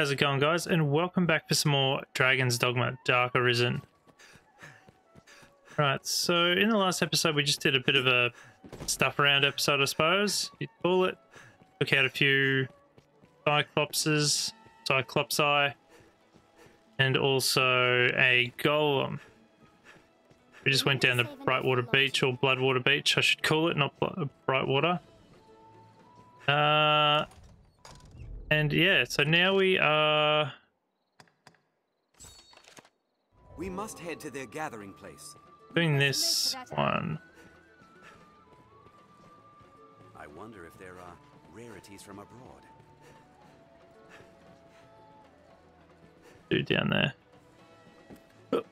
How's it going, guys? And welcome back for some more Dragon's Dogma Dark Arisen. Right, so in the last episode we just did a bit of a stuff around episode, I suppose you'd call it. Took out a few Cyclopses, Cyclops Eye, and also a golem. We just went down to Brightwater Beach, or Bloodwater Beach, I should call it, not Brightwater. And yeah, so now we are... We must head to their gathering place. Doing this one. I wonder if there are rarities from abroad. Dude down there. Oh.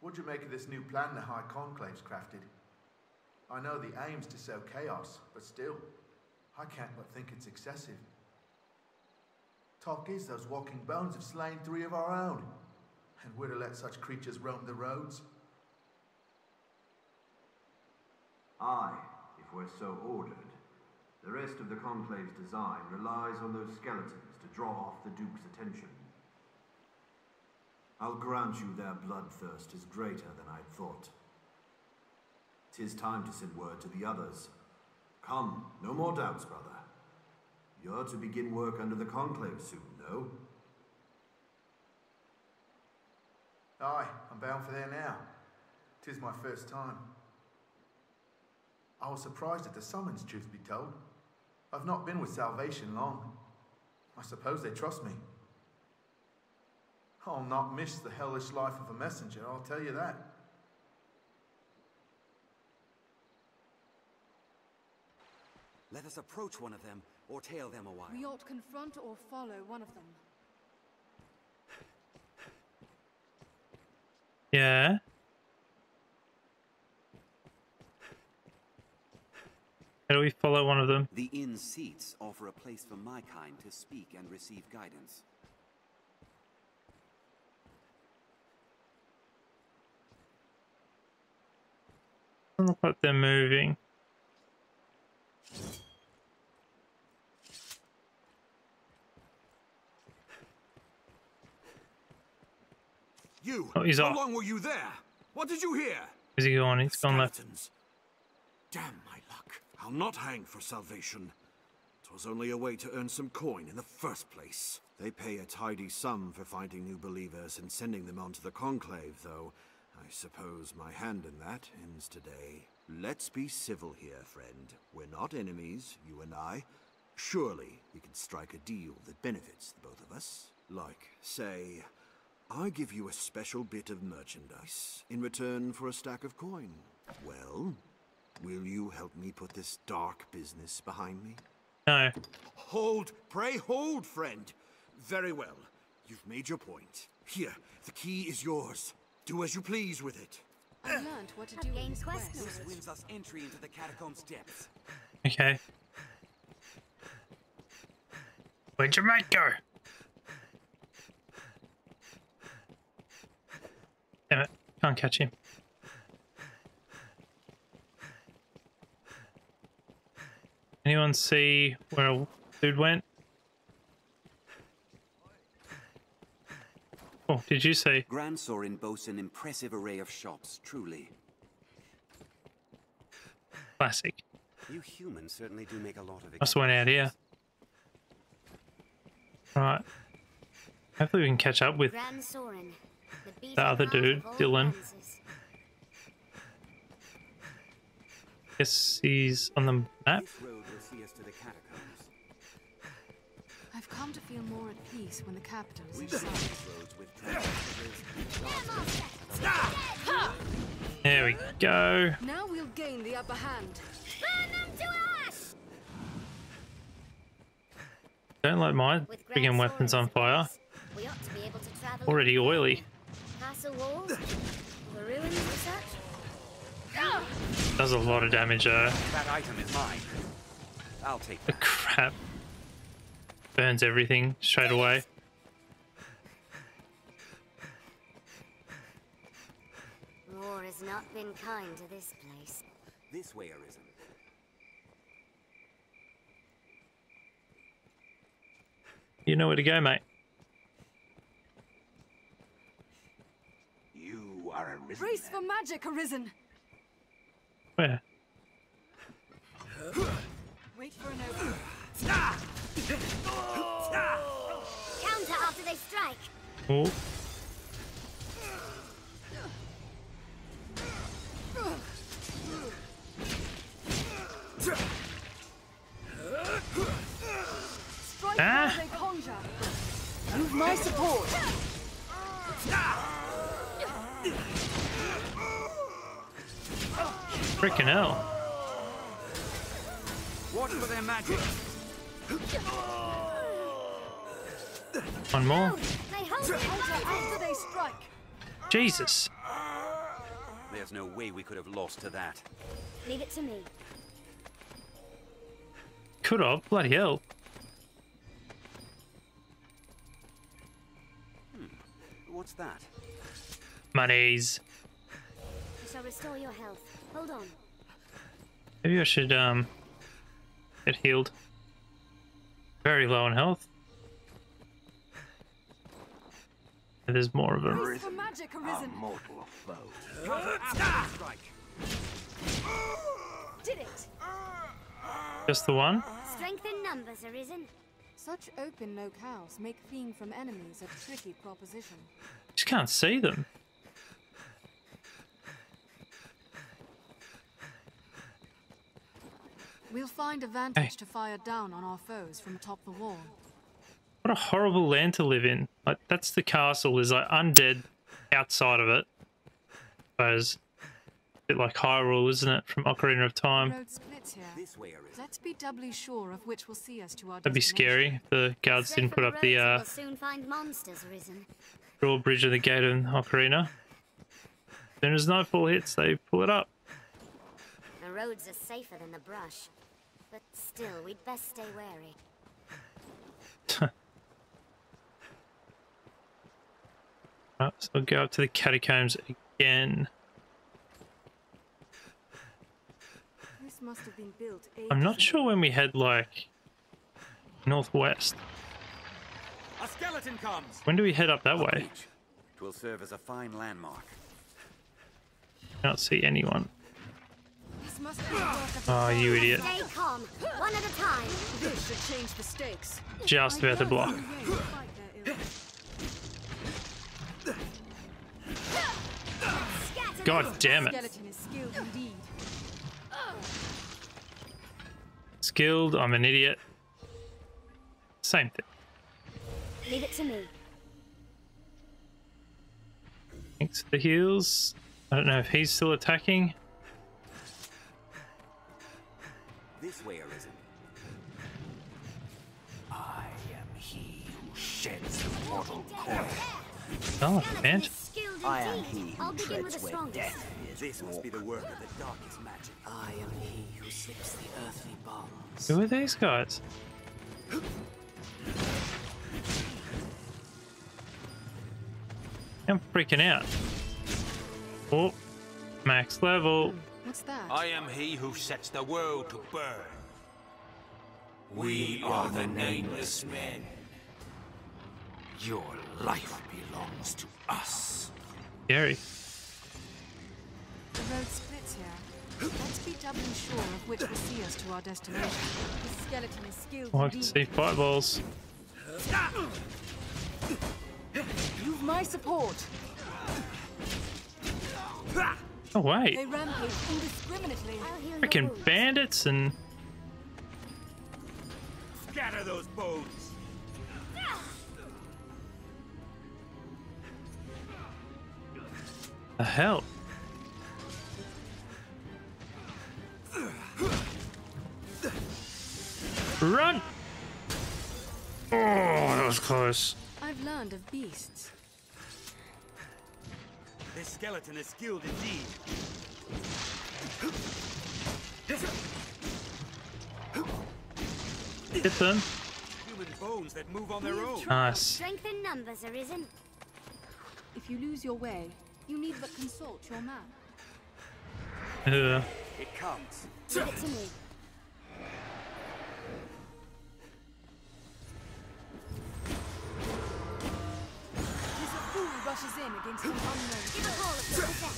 What'd you make of this new plan the High Conclave's crafted? I know the aim's to sow chaos, but still, I can't but think it's excessive. Talk is those walking bones have slain 3 of our own, and we're to let such creatures roam the roads? Aye, if we're so ordered. The rest of the Conclave's design relies on those skeletons to draw off the Duke's attention. I'll grant you their bloodthirst is greater than I'd thought. 'Tis time to send word to the others. Come, no more doubts, brother. You're to begin work under the Conclave soon, though. Aye, I'm bound for there now. 'Tis my first time. I was surprised at the summons, truth be told. I've not been with Salvation long. I suppose they trust me. I'll not miss the hellish life of a messenger, I'll tell you that. Let us approach one of them, or tail them a while. We ought to confront or follow one of them. Yeah. How do we follow one of them? The inn seats offer a place for my kind to speak and receive guidance. Doesn't look like they're moving. You. Oh, he's off. How long were you there? What did you hear? Is he going? He's gone left. Damn my luck. I'll not hang for Salvation. 'Twas only a way to earn some coin in the first place. They pay a tidy sum for finding new believers and sending them onto the Conclave, though. I suppose my hand in that ends today. Let's be civil here, friend. We're not enemies, you and I. Surely we can strike a deal that benefits the both of us. Like, say... I give you a special bit of merchandise in return for a stack of coin. Well, will you help me put this dark business behind me? No. Hold, pray hold, friend. Very well. You've made your point. Here, the key is yours. Do as you please with it. I learned what to do in this quest. This wins us entry into the catacombs depths. Okay. Where'd your mate go? Damn it, can't catch him. Anyone see where a dude went? Oh, did you see? Gran Soren boasts an impressive array of shops, truly. Classic. You humans certainly do make a lot of. I just went out here. Right. Hopefully we can catch up with Gran Soren. The other dude, Dylan. Guess he's on the map. I've come to feel more at peace when the capital is inside. There we go. Now we'll gain the upper hand. Burn them to us! Don't light my friggin' weapons on fire. We ought to be able to travel. Already oily. Does a lot of damage though. That item is mine. I'll take that. Crap. Burns everything straight away. has not been kind to this place. This way, Arisen. You know where to go, mate. You are Arisen. Race for magic, Arisen. Where? Wait for an opening. Counter after they strike. Oh. Ah. Move my support. Freaking hell. Watch for their magic. One more. Jesus. There's no way we could have lost to that. Leave it to me. Could have, bloody hell. What's that? Monies. I shall restore your health. Hold on. Maybe I should get healed. Very low on health. There's more of a mortal foe. Did it? Just the one. Strength in numbers, Arisen. Such open locales make fleeing from enemies a tricky proposition. Just can't see them. We'll find a vantage to fire down on our foes from atop the wall. What a horrible land to live in. Like, that's the castle, is like undead outside of it. It's a bit like Hyrule, isn't it, from Ocarina of Time. Let's be doubly sure of which will see us to our destination. That'd be scary. The guards didn't put up the drawbridge of the gate in Ocarina. As soon as nightfall hits, they pull it up. The roads are safer than the brush, but still, we'd best stay wary. Right, so we'll go up to the catacombs again. Must have been built I'm not sure when we head like northwest. A skeleton comes. When do we head up that way? It will serve as a fine landmark. I don't see anyone. This must be oh, you idiot! Stay calm. One at a time. This should change the stakes. Just about to block. God damn it! Skilled, I'm an idiot. Same thing. Leave it to me. Thanks for the heals. I don't know if he's still attacking. This way, Arisen. I am he who sheds the mortal coil. Oh, man. I am he who treads where death is. This must be the work of the darkest magic. I am he who slips the earthly bonds. Who are these guys? I'm freaking out. Oh, max level. What's that? I am he who sets the world to burn. We are the nameless men. Your life belongs to us. Gary. The road splits here. Let's be doubly sure of which will see us to our destination. This skeleton is skilled. Oh, I can see fireballs. You've my support. Oh wait. They rampage indiscriminately. Freaking bandits and scatter those bones. The hell? Run! Oh, that was close. I've learned of beasts. This skeleton is skilled indeed. Hit them. Human bones that move on their own. Nice. Strength in numbers, Arisen. If you lose your way, you need but consult your map. Yeah. It comes. Give it to me. He's a fool who rushes in against an unknown. Give a call if it's effect.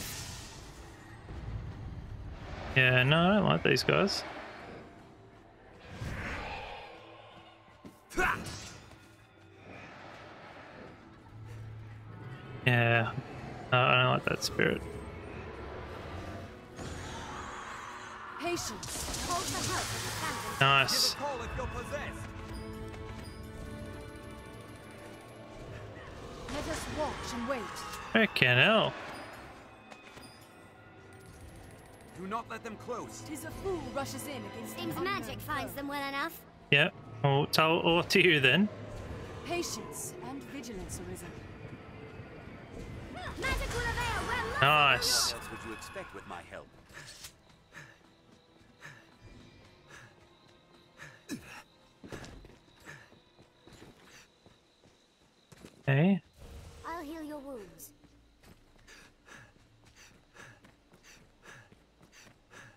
Yeah, no, I don't like these guys. Yeah, no, I don't like that spirit. Nice. Let us watch and wait. Frickin' hell. Do not let them close. 'Tis a fool rushes in against. Seems magic finds them well enough. Yep. Yeah. Well, tell all to you then. Patience and vigilance arisen. Magic will avail. Well, nice. That's what you expect with my help. Hey. I'll heal your wounds.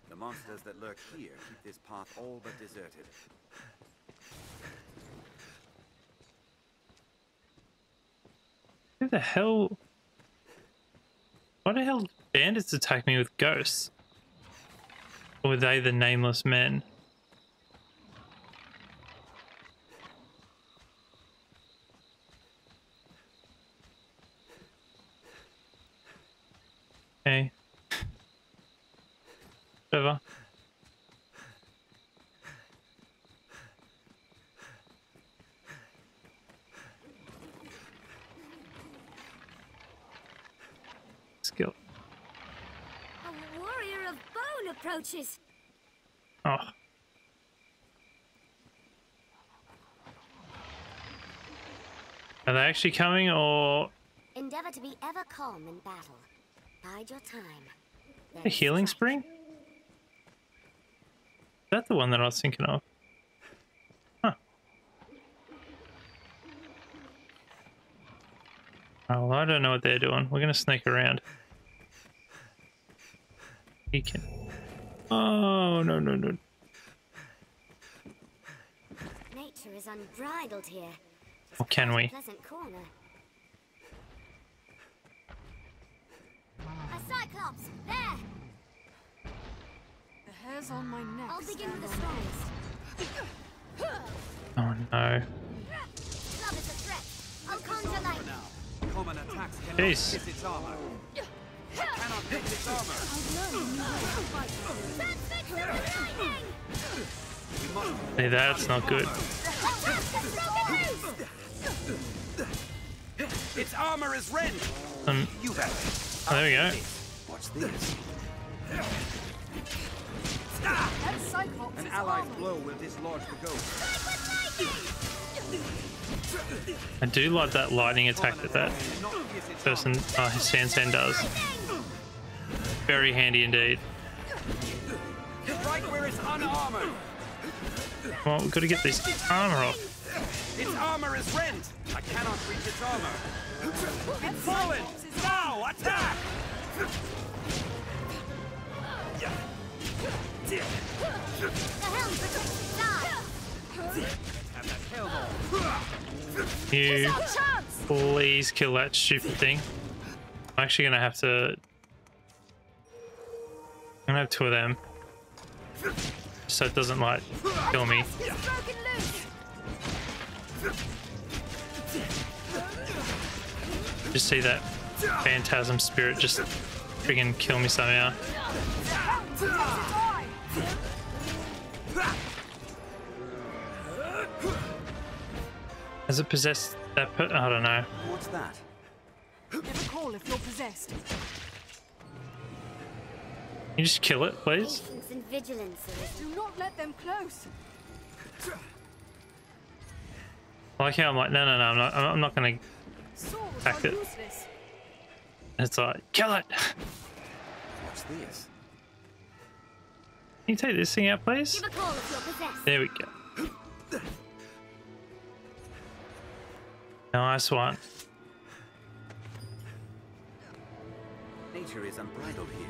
The monsters that lurk here keep this path all but deserted. Who the hell? Why the hell did bandits attack me with ghosts? Or were they the nameless men? Okay. Whatever. Skill. A warrior of bone approaches. Oh. Are they actually coming or? Endeavor to be ever calm in battle. Bide your time. A healing spring? Is that the one that I was thinking of? Huh. Oh, well, I don't know what they're doing. We're gonna sneak around. He can. Oh no no no. Nature is unbridled here. Or can we? Cyclops, there. The hair's on my neck. I'll begin with the strongest. Oh no. Love is a threat. I'll conjure light. Common attacks cannot hit its armor. Cannot hit its armor. I've learned new ways to fight. Perfect lightning. We must. Hey, that's not good. Its armor is rent. You have. There we go. This. An allied blow will dislodge the ghost. I do like that lightning attack that person Sansan does. Very handy indeed. Right where it's unarmored. Well, we've got to get this armor off. Its armor is rent. I cannot reach its armor. It's fallen. Now attack. You please kill that stupid thing. I'm actually gonna have to. I'm gonna have two of them, so it doesn't like kill me. Just see that phantasm spirit just friggin' kill me somehow. Has it possessed that? I don't know. What's that? Give a call if you're possessed. Can you just kill it, please? Patience and vigilance. Do not let them close. Like how I'm like, no, no, no, I'm not gonna attack it. It's like, kill it. What's this? Can you take this thing out, please? There we go. Nice one. Nature is unbridled here.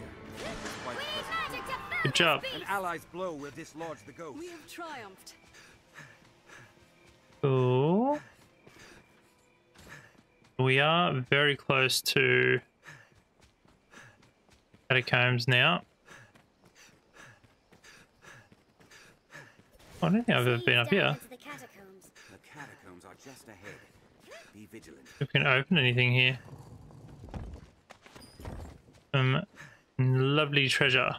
Good job. An ally's blow will dislodge the ghost. We have triumphed. Cool. We are very close to catacombs now. Oh, I don't think I've ever been up here. The catacombs are just ahead. Be vigilant. We can open anything here. Some lovely treasure.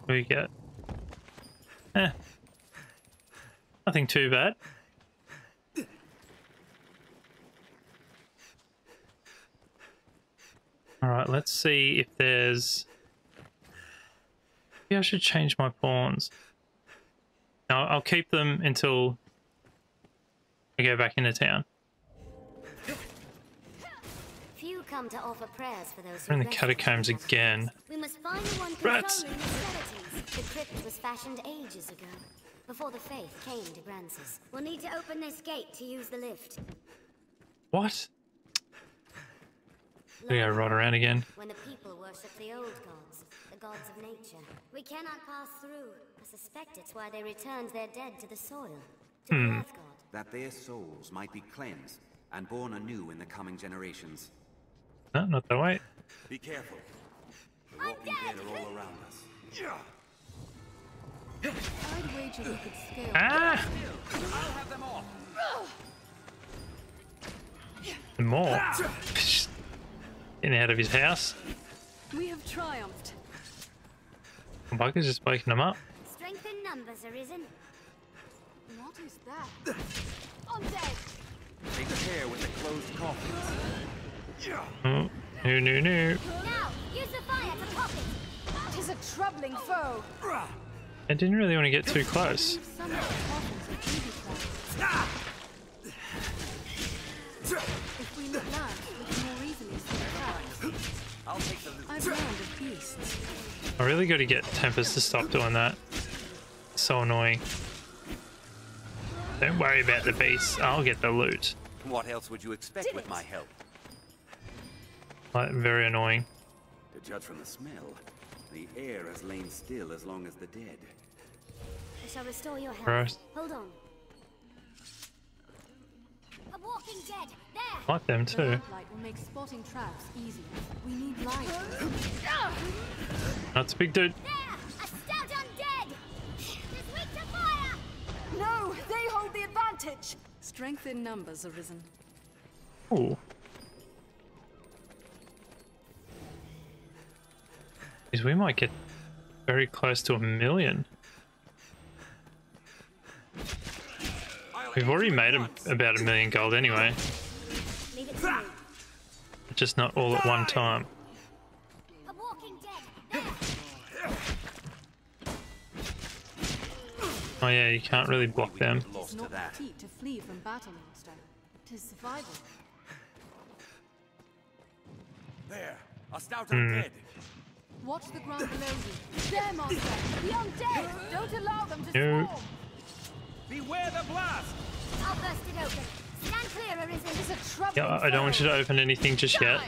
What do we get? Eh. Nothing too bad. Alright, let's see if there's... Maybe I should change my pawns. No, I'll keep them until I go back into town. Few come to offer prayers for those. We're in the catacombs again. We must find one. Rats! The crypt was fashioned ages ago, before the faith came to Brances. We'll need to open this gate to use the lift. What? We gotta rot around again. When the people worship the old gods, the gods of nature, we cannot pass through. I suspect it's why they returned their dead to the soil, to the earth god. That their souls might be cleansed and born anew in the coming generations. No, not that way. Be careful. The walking dead are all around us. Yeah. I'd wager we could scale. Ah! I'll have them all. More. Getting out of his house. We have triumphed. The bugger's just waking them up. Strength in numbers arisen. What is that? I'm dead. Take care with the closed coffins. Oh, no. Now use the fire to pop it. It is a troubling foe. I didn't really want to get too close. If we look back, we can more easily see the power. I'll take the loot. I've learned of beasts. I really got to get Tempest to stop doing that. It's so annoying. Don't worry about the beasts. I'll get the loot. What else would you expect with my help? Like, very annoying. To judge from the smell, the air has lain still as long as the dead. I shall restore your health. Hold on. A walking dead. There. Like them too. The lamplight will make spotting traps easy. We need light. That's a big dude. There, a stout undead. This weak to fire. No, they hold the advantage. Strength in numbers arisen. Oh. We might get very close to 1,000,000. We've already made about 1,000,000 gold anyway. Just not all at one time. Oh yeah, you can't really block them. It's not petite to flee from battle, monster. It is survival. There, a stout undead. Watch the ground below you. There, monster. The undead. Don't allow them to swarm. Beware the blast. I'll burst it open. Stand clear, Arisen. It's a trouble. Yeah, I don't want you to open anything just yet.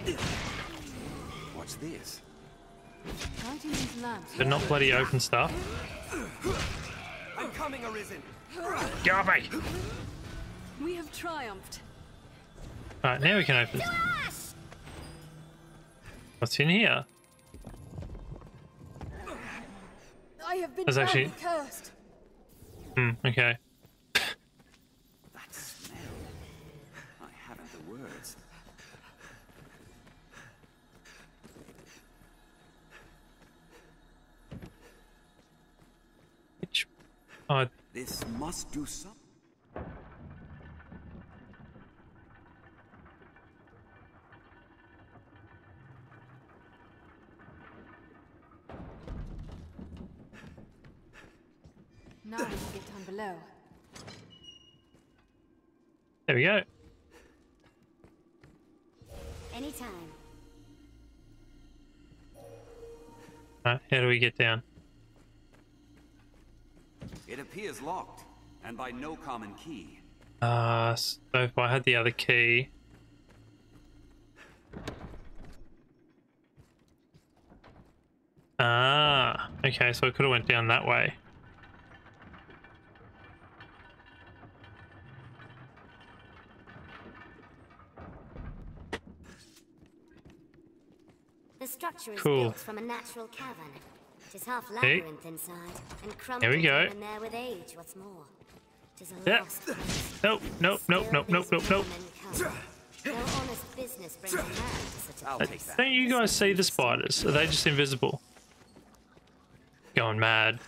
What's this? But not bloody open stuff. I'm coming, Arisen. Get off me. We have triumphed. All right, now we can open. What's in here? I have been actually cursed. Okay. That smell. I haven't the words. Which this must do something. Now we can get down below. There we go. Anytime. How do we get down? It appears locked, and by no common key. So if I had the other key, Okay, so I could have went down that way. The structure is built from a natural cavern. It is half labyrinth inside and crumbles in there with age, what's more. It is a lost place. Nope. No honest business brings man to such a Don't you guys see the spiders? Are they just invisible? Going mad.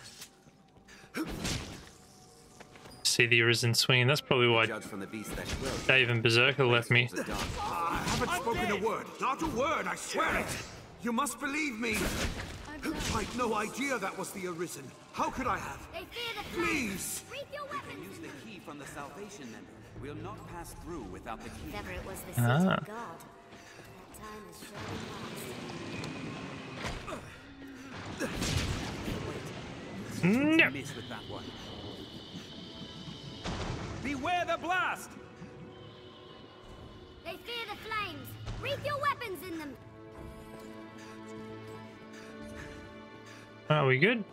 See the Arisen swinging. That's probably why Dave and Berserker left me. I haven't spoken a word. Not a word, I swear it. You must believe me. I'd no idea that was the Arisen. How could I have? Please! We can use the key from the Salvation member. We'll not pass through without the key. Never it was the city of God. That time is surely past. No. Miss with that one. Beware the blast! They fear the flames. Wreath your weapons in them. Are we good?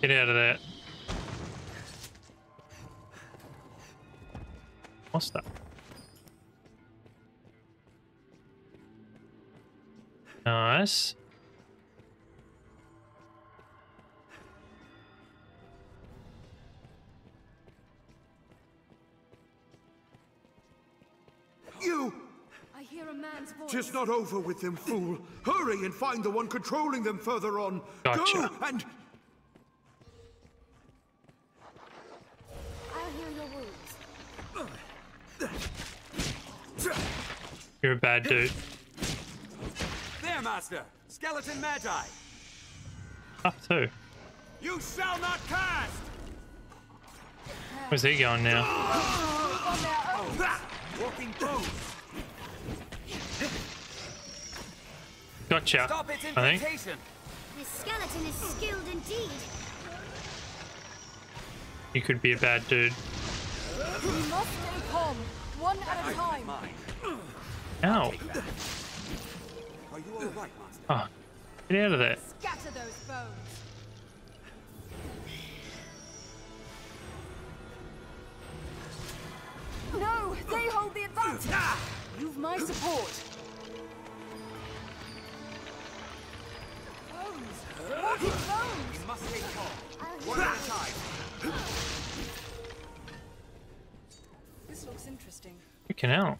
Get out of that. What's that? Nice. You! I hear a man's voice. Just not over with them, fool. Hurry and find the one controlling them further on. Gotcha. Go and... You're a bad dude. There, Master! Skeleton Magi! Up too. You shall not cast! Where's he going now? Walking bones. Gotcha. Stop its invitation. This skeleton is skilled indeed. You could be a bad dude. We must take home, one at a time. Ow. Are you all right, Master? Oh, get out of there. Scatter those bones. No, they hold the advantage. You've my support. Bones. What is bones? You must take home, one at a time. This looks interesting. You can help.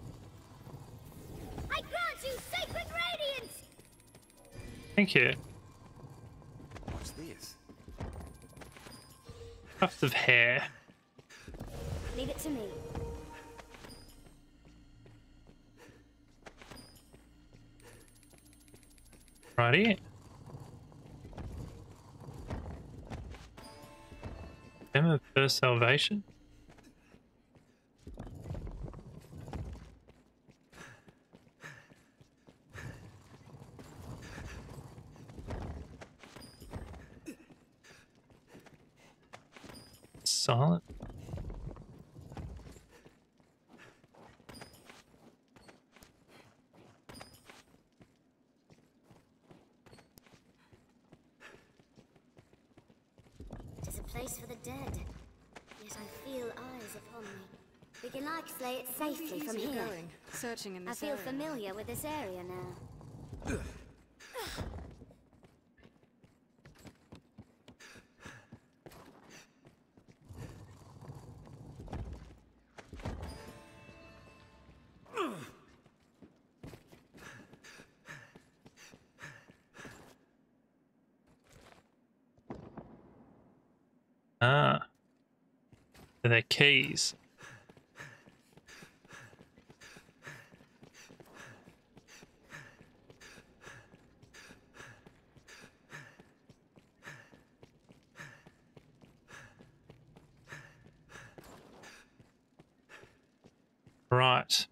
I grant you sacred radiance. Thank you. What's this? Puffs of hair. Leave it to me. Righty. Emma for Salvation. Silent. It is a place for the dead, yet I feel eyes upon me. We can like slay it safely from here. Searching in this area. I feel familiar with this area now. Their keys. Right.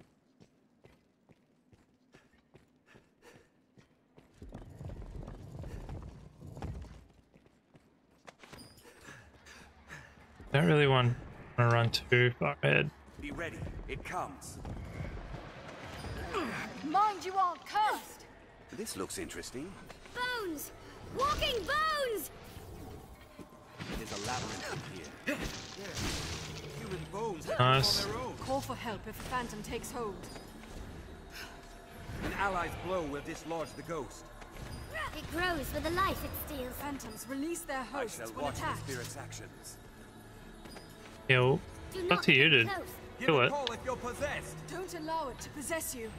Don't really want to run too far ahead. Be ready. It comes. Mind you aren't cursed. This looks interesting. Bones! Walking bones! There's a labyrinth here. Human bones on their own. Call for help if the phantom takes hold. An ally's blow will dislodge the ghost. It grows with the life it steals. Phantoms release their hosts when attacked. I shall watch the spirit's actions. Yo. Not to you, dude. Do it. Don't allow it to possess you.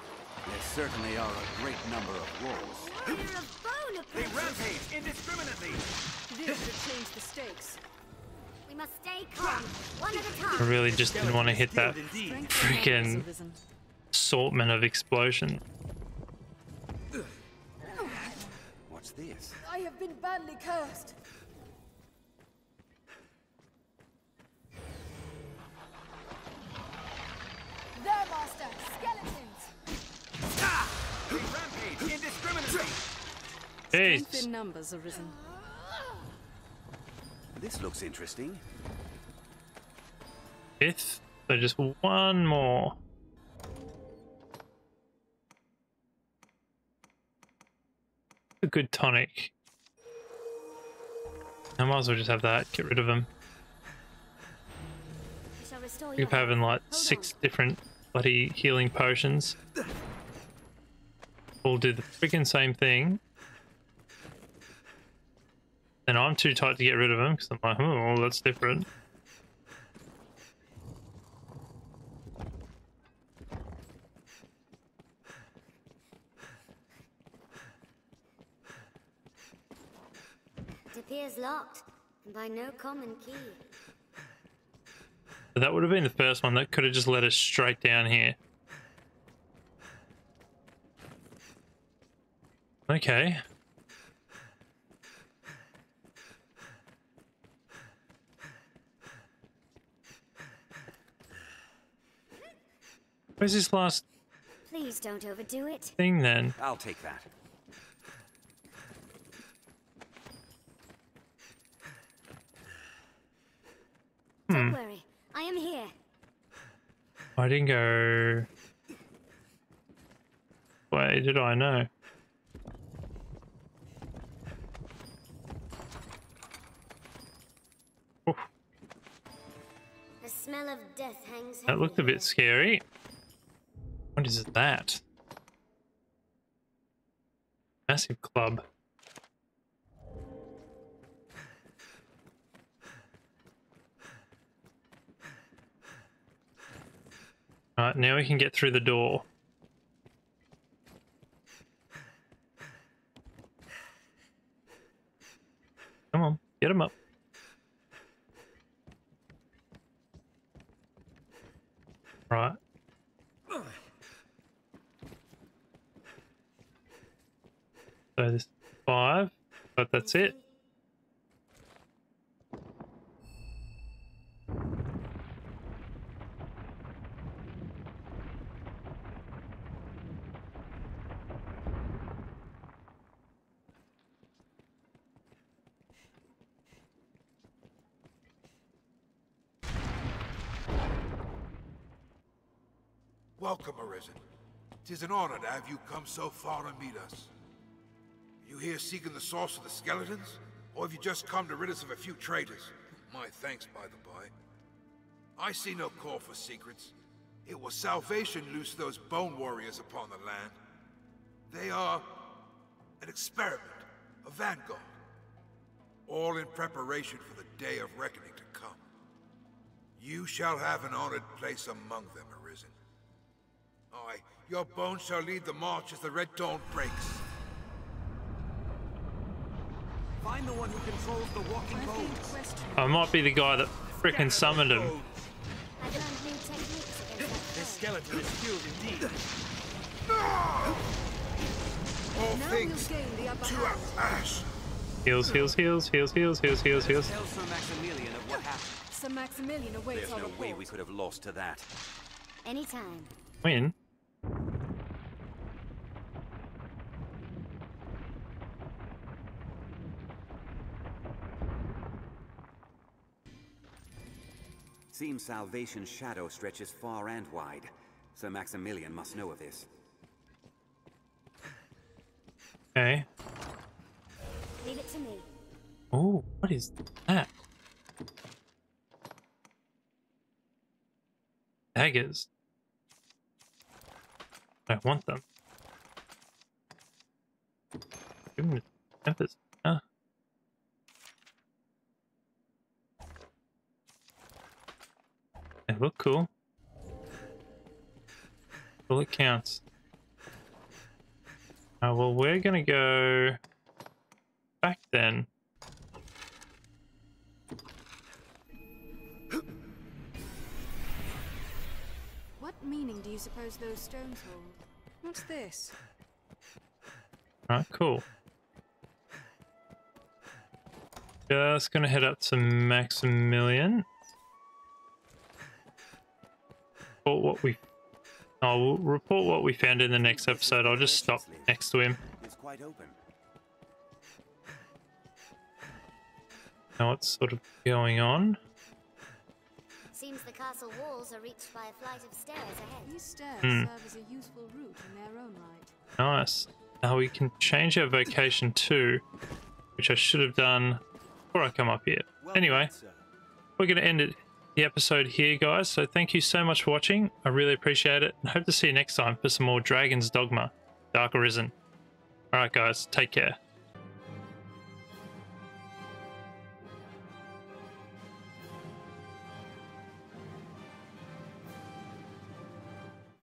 There certainly are a great number of wolves. They rampage indiscriminately. This should change the stakes. We must stay calm, one at a time. I really just didn't want to hit that freaking assortment of explosion. What's this? I have been badly cursed. There, master, skeletons. Ah! They rampage indiscriminately. Strength in numbers arisen. This looks interesting. Fifth, so just one more. A good tonic. I might as well just have that, get rid of them. Keep having like six different bloody healing potions. All do the freaking same thing. And I'm too tight to get rid of them because I'm like, oh, that's different. It appears locked and by no common key. That would have been the first one that could have just led us straight down here. Okay. Where's this last Please don't overdo it. Thing then? I'll take that. Don't worry, I am here. I didn't go. Wait, did I know? Oof. The smell of death hangs. That looked a bit scary. What is that? Massive club. Alright, now we can get through the door. Come on, get him up. Right. So there's 5, but that's it. Welcome, Arisen. 'Tis an honor to have you come so far to meet us. Are you here seeking the source of the skeletons? Or have you just come to rid us of a few traitors? My thanks, by the by. I see no call for secrets. It was Salvation loosed those bone warriors upon the land. They are an experiment, a vanguard. All in preparation for the day of reckoning to come. You shall have an honored place among them, Arisen. Aye, your bones shall lead the march as the red dawn breaks. Find the one who controls the walking bones. I might be the guy that frickin' summoned him. This skeleton is skilled indeed. All things to our ash. Heals, heals, heals, heals, heals, heals, heals, heals. Tell Sir Maximilian of what happened. Sir Maximilian awaits our report. There's no way we could have lost to that. Anytime. Win. Seems Salvation's shadow stretches far and wide, so Maximilian must know of this. Okay. Leave it to me. Oh, what is that? Daggers. I want them. Tempest. Huh? They look cool. Well, it counts. Well, we're gonna go back then. What meaning do you suppose those stones hold? What's this? Alright, cool. Just gonna head up to Maximilian. Report what we... Oh, we'll report what we found in the next episode. I'll just stop next to him. Now what's sort of going on? Seems the castle walls are reached by a flight of stairs ahead. These stairs serve as a useful route in their own right. Nice. Now we can change our vocation too, which I should have done before I come up here. Anyway, we're going to end the episode here, guys. So thank you so much for watching. I really appreciate it. And hope to see you next time for some more Dragon's Dogma Dark Arisen. Alright, guys. Take care.